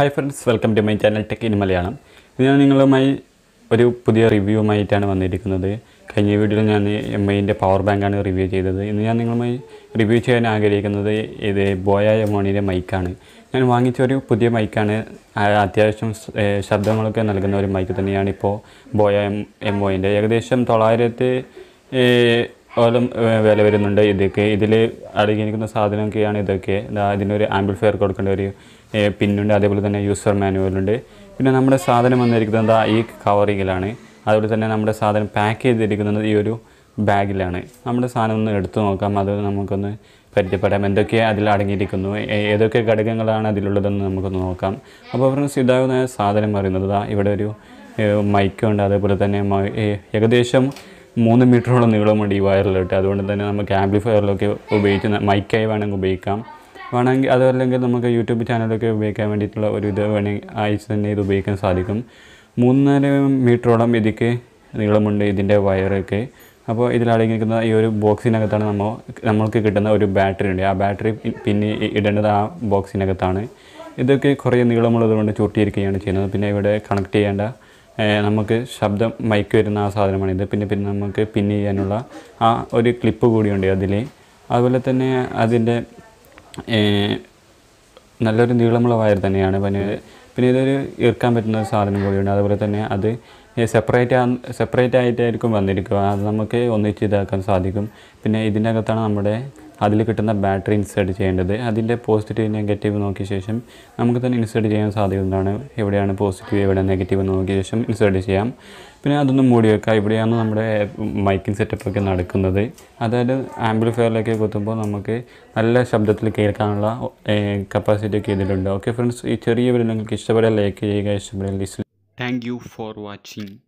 Hi friends, welcome to my channel Techmalayalam. Today I am going to do a review of my channel. In this video, I am going to review my power bank. I am going to review this boy mic. I am going to review this mic. Pin and other user manual day. We don't number southern Mandarikanda e Kavarigilane, other than a number southern package the Rigana Bagilane. Number San Ertunoka, Mother Namakone, Petipatamandoke, Adiladikano, Edoke Kadagalana, the Ludan Namakonokam. Above Sidana, Southern Marinada, Ivadu, Mike and other Puratana, Yagadesham, Monometro and Nilomadi Wireless, other than a amplifier locate, Mike and Obeycam. If other have YouTube channel, you can see the eyes and the bacon. Another Nilamla wire than Yana when you come at no southern body, another than a separate and separate item on the Chida Kansadicum, Pine Idinagatana, Adilicatana battery insert chain, Adilla positive negative nocation, Namatan insert Jan Sadilana, Hevidiana positive and negative nocation, insert Jam, Pinadon Mudia, Ibriana mic insert a Pakanadakunda, other amplifier like a Gotumbo, Alla Shabdatli Kerkanla, a capacity Kedilunda. Okay, friends, each year will Kishabra Lake. Thank you for watching.